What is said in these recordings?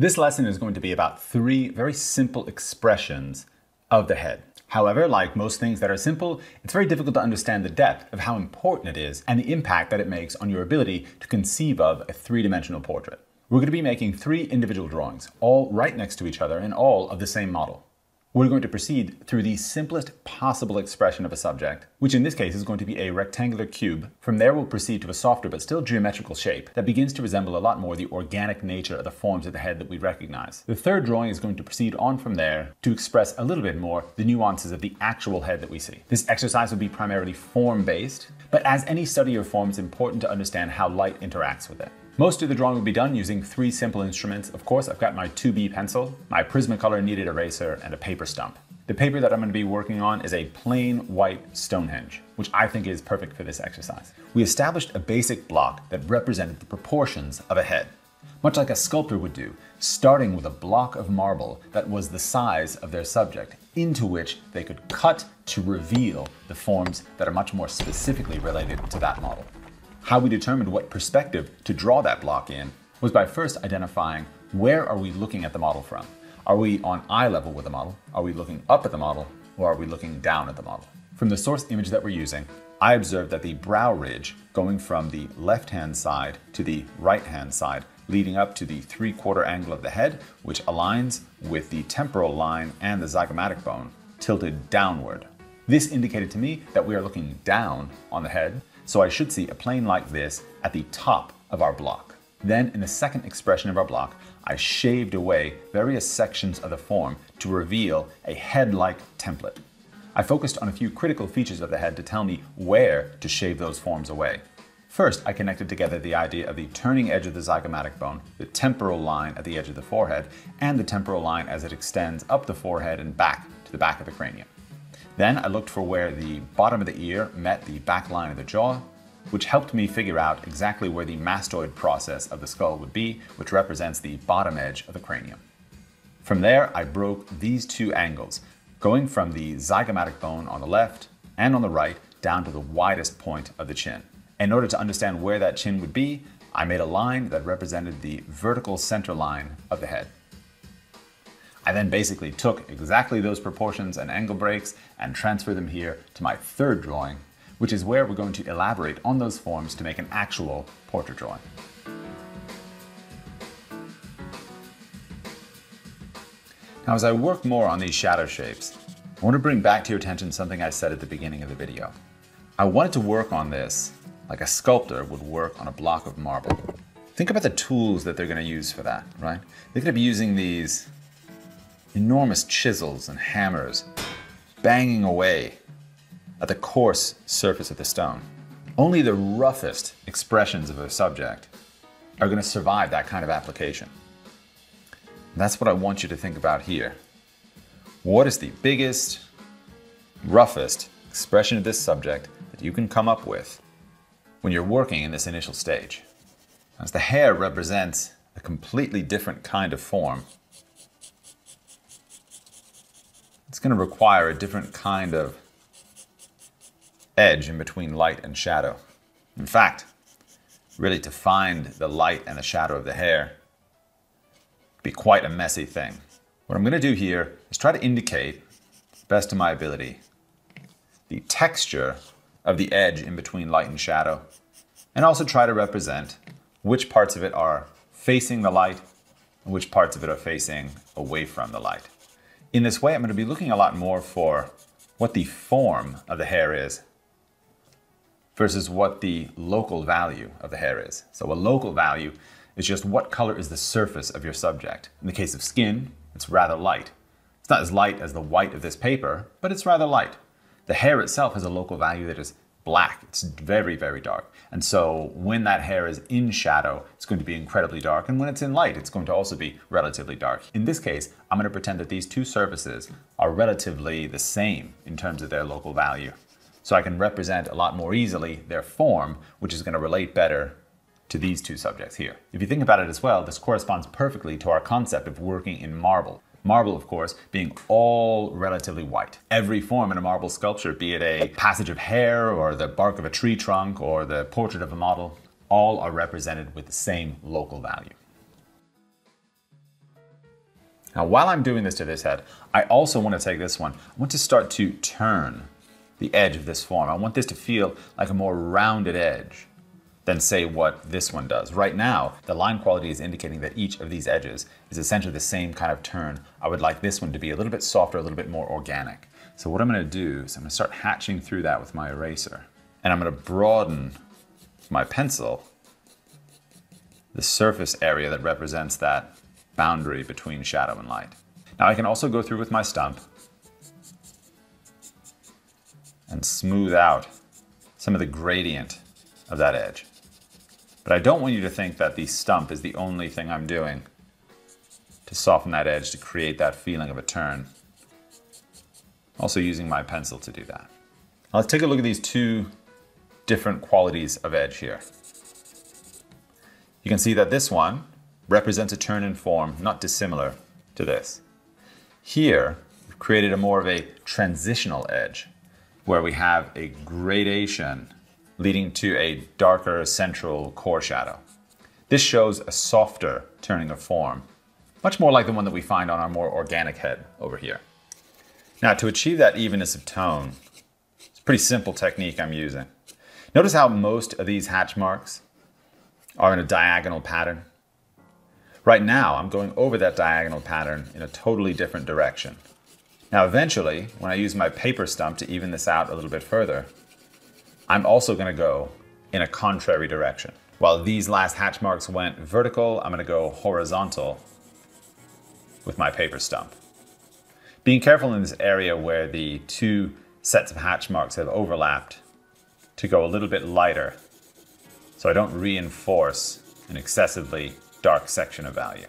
This lesson is going to be about three very simple expressions of the head. However, like most things that are simple, it's very difficult to understand the depth of how important it is and the impact that it makes on your ability to conceive of a three-dimensional portrait. We're going to be making three individual drawings, all right next to each other and all of the same model. We're going to proceed through the simplest possible expression of a subject, which in this case is going to be a rectangular cube. From there, we'll proceed to a softer but still geometrical shape that begins to resemble a lot more the organic nature of the forms of the head that we recognize. The third drawing is going to proceed on from there to express a little bit more the nuances of the actual head that we see. This exercise will be primarily form-based, but as any study of form, it's important to understand how light interacts with it. Most of the drawing will be done using three simple instruments. Of course, I've got my 2B pencil, my Prismacolor kneaded eraser, and a paper stump. The paper that I'm going to be working on is a plain white Stonehenge, which I think is perfect for this exercise. We established a basic block that represented the proportions of a head, much like a sculptor would do, starting with a block of marble that was the size of their subject, into which they could cut to reveal the forms that are much more specifically related to that model. How we determined what perspective to draw that block in was by first identifying where are we looking at the model from. Are we on eye level with the model? Are we looking up at the model? Or are we looking down at the model? From the source image that we're using, I observed that the brow ridge going from the left-hand side to the right-hand side, leading up to the three-quarter angle of the head, which aligns with the temporal line and the zygomatic bone, tilted downward. This indicated to me that we are looking down on the head, so I should see a plane like this at the top of our block. Then in the second expression of our block, I shaved away various sections of the form to reveal a head-like template. I focused on a few critical features of the head to tell me where to shave those forms away. First, I connected together the idea of the turning edge of the zygomatic bone, the temporal line at the edge of the forehead, and the temporal line as it extends up the forehead and back to the back of the cranium. Then I looked for where the bottom of the ear met the back line of the jaw, which helped me figure out exactly where the mastoid process of the skull would be, which represents the bottom edge of the cranium. From there, I broke these two angles, going from the zygomatic bone on the left and on the right down to the widest point of the chin. In order to understand where that chin would be, I made a line that represented the vertical center line of the head. I then basically took exactly those proportions and angle breaks and transferred them here to my third drawing, which is where we're going to elaborate on those forms to make an actual portrait drawing. Now, as I work more on these shadow shapes, I want to bring back to your attention something I said at the beginning of the video. I wanted to work on this like a sculptor would work on a block of marble. Think about the tools that they're going to use for that, right? They're going to be using these enormous chisels and hammers banging away at the coarse surface of the stone. Only the roughest expressions of a subject are going to survive that kind of application. And that's what I want you to think about here. What is the biggest, roughest expression of this subject that you can come up with when you're working in this initial stage? As the hair represents a completely different kind of form, it's going to require a different kind of edge in between light and shadow. In fact, really to find the light and the shadow of the hair would be quite a messy thing. What I'm going to do here is try to indicate, best of my ability, the texture of the edge in between light and shadow, and also try to represent which parts of it are facing the light and which parts of it are facing away from the light. In this way, I'm going to be looking a lot more for what the form of the hair is versus what the local value of the hair is. So a local value is just what color is the surface of your subject. In the case of skin, it's rather light. It's not as light as the white of this paper, but it's rather light. The hair itself has a local value that is black. It's very, very dark. And so when that hair is in shadow, it's going to be incredibly dark. And when it's in light, it's going to also be relatively dark. In this case, I'm going to pretend that these two surfaces are relatively the same in terms of their local value. So I can represent a lot more easily their form, which is going to relate better to these two subjects here. If you think about it as well, this corresponds perfectly to our concept of working in marble. Marble, of course, being all relatively white. Every form in a marble sculpture, be it a passage of hair or the bark of a tree trunk or the portrait of a model, all are represented with the same local value. Now, while I'm doing this to this head, I also want to take this one. I want to start to turn the edge of this form. I want this to feel like a more rounded edge than, say, what this one does. Right now, the line quality is indicating that each of these edges is essentially the same kind of turn. I would like this one to be a little bit softer, a little bit more organic. So what I'm going to do is I'm going to start hatching through that with my eraser. And I'm going to broaden my pencil, the surface area that represents that boundary between shadow and light. Now I can also go through with my stump and smooth out some of the gradient of that edge. But I don't want you to think that the stump is the only thing I'm doing to soften that edge, to create that feeling of a turn. Also using my pencil to do that. Now let's take a look at these two different qualities of edge here. You can see that this one represents a turn in form, not dissimilar to this. Here, we've created a more of a transitional edge, where we have a gradation leading to a darker central core shadow. This shows a softer turning of form, much more like the one that we find on our more organic head over here. Now, to achieve that evenness of tone, it's a pretty simple technique I'm using. Notice how most of these hatch marks are in a diagonal pattern. Right now, I'm going over that diagonal pattern in a totally different direction. Now, eventually, when I use my paper stump to even this out a little bit further, I'm also going to go in a contrary direction. While these last hatch marks went vertical, I'm going to go horizontal with my paper stump. Being careful in this area where the two sets of hatch marks have overlapped to go a little bit lighter so I don't reinforce an excessively dark section of value.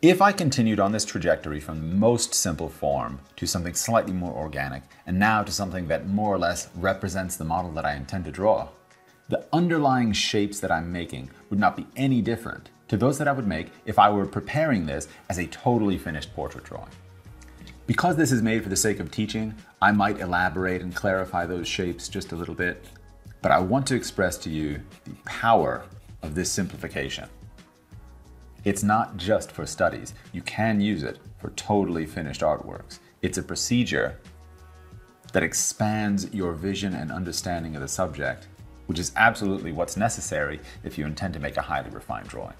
If I continued on this trajectory from the most simple form to something slightly more organic and now to something that more or less represents the model that I intend to draw, the underlying shapes that I'm making would not be any different to those that I would make if I were preparing this as a totally finished portrait drawing. Because this is made for the sake of teaching, I might elaborate and clarify those shapes just a little bit, but I want to express to you the power of this simplification. It's not just for studies. You can use it for totally finished artworks. It's a procedure that expands your vision and understanding of the subject, which is absolutely what's necessary if you intend to make a highly refined drawing.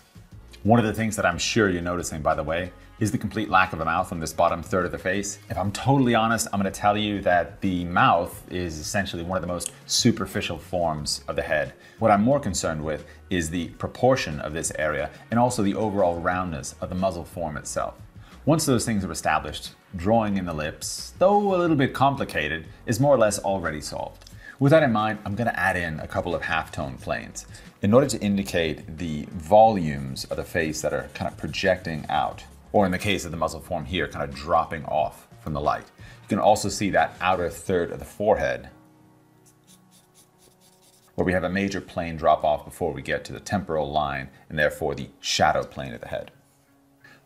One of the things that I'm sure you're noticing, by the way, is the complete lack of a mouth on this bottom third of the face. If I'm totally honest, I'm going to tell you that the mouth is essentially one of the most superficial forms of the head. What I'm more concerned with is the proportion of this area and also the overall roundness of the muzzle form itself. Once those things are established, drawing in the lips, though a little bit complicated, is more or less already solved. With that in mind, I'm going to add in a couple of halftone planes in order to indicate the volumes of the face that are kind of projecting out, or in the case of the muzzle form here, kind of dropping off from the light. You can also see that outer third of the forehead where we have a major plane drop off before we get to the temporal line and therefore the shadow plane of the head.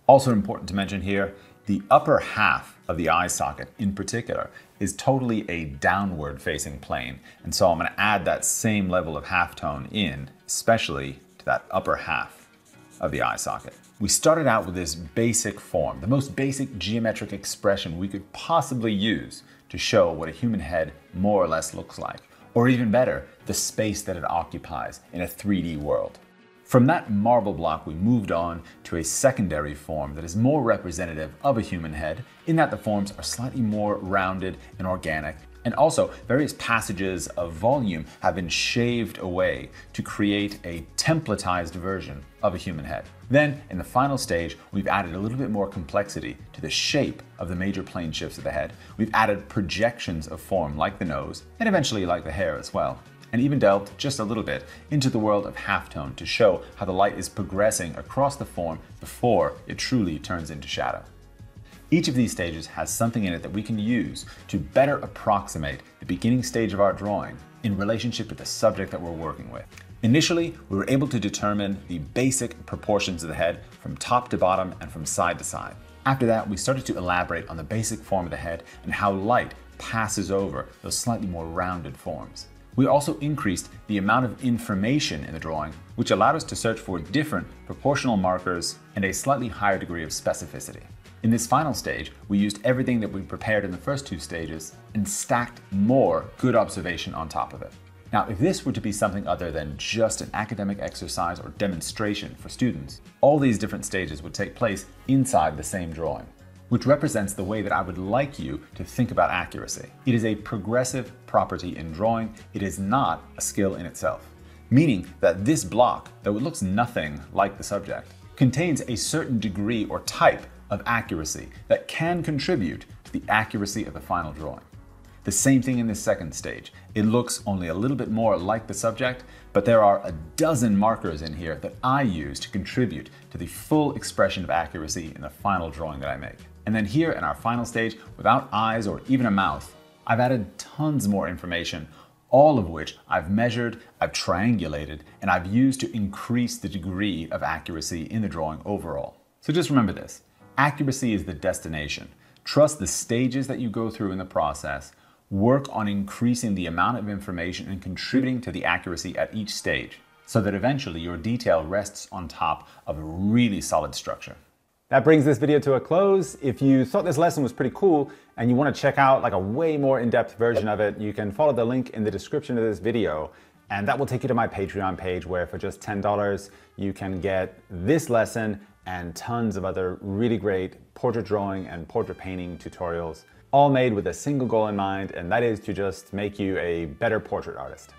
Also important to mention here, the upper half of the eye socket in particular is totally a downward facing plane. And so I'm going to add that same level of halftone in, especially to that upper half of the eye socket. We started out with this basic form, the most basic geometric expression we could possibly use to show what a human head more or less looks like, or even better, the space that it occupies in a 3D world. From that marble block, we moved on to a secondary form that is more representative of a human head, in that the forms are slightly more rounded and organic, and also various passages of volume have been shaved away to create a templatized version of a human head. Then, in the final stage, we've added a little bit more complexity to the shape of the major plane shifts of the head. We've added projections of form like the nose, and eventually like the hair as well, and even delved just a little bit into the world of halftone to show how the light is progressing across the form before it truly turns into shadow. Each of these stages has something in it that we can use to better approximate the beginning stage of our drawing in relationship with the subject that we're working with. Initially, we were able to determine the basic proportions of the head from top to bottom and from side to side. After that, we started to elaborate on the basic form of the head and how light passes over those slightly more rounded forms. We also increased the amount of information in the drawing, which allowed us to search for different proportional markers and a slightly higher degree of specificity. In this final stage, we used everything that we prepared in the first two stages and stacked more good observation on top of it. Now, if this were to be something other than just an academic exercise or demonstration for students, all these different stages would take place inside the same drawing, which represents the way that I would like you to think about accuracy. It is a progressive property in drawing. It is not a skill in itself, meaning that this block, though it looks nothing like the subject, contains a certain degree or type of accuracy that can contribute to the accuracy of the final drawing. The same thing in this second stage. It looks only a little bit more like the subject, but there are a dozen markers in here that I use to contribute to the full expression of accuracy in the final drawing that I make. And then here in our final stage, without eyes or even a mouth, I've added tons more information, all of which I've measured, I've triangulated, and I've used to increase the degree of accuracy in the drawing overall. So just remember this. Accuracy is the destination. Trust the stages that you go through in the process. Work on increasing the amount of information and contributing to the accuracy at each stage so that eventually your detail rests on top of a really solid structure. That brings this video to a close. If you thought this lesson was pretty cool and you want to check out like a way more in-depth version of it, you can follow the link in the description of this video, and that will take you to my Patreon page where for just $10, you can get this lesson and tons of other really great portrait drawing and portrait painting tutorials, all made with a single goal in mind, and that is to just make you a better portrait artist.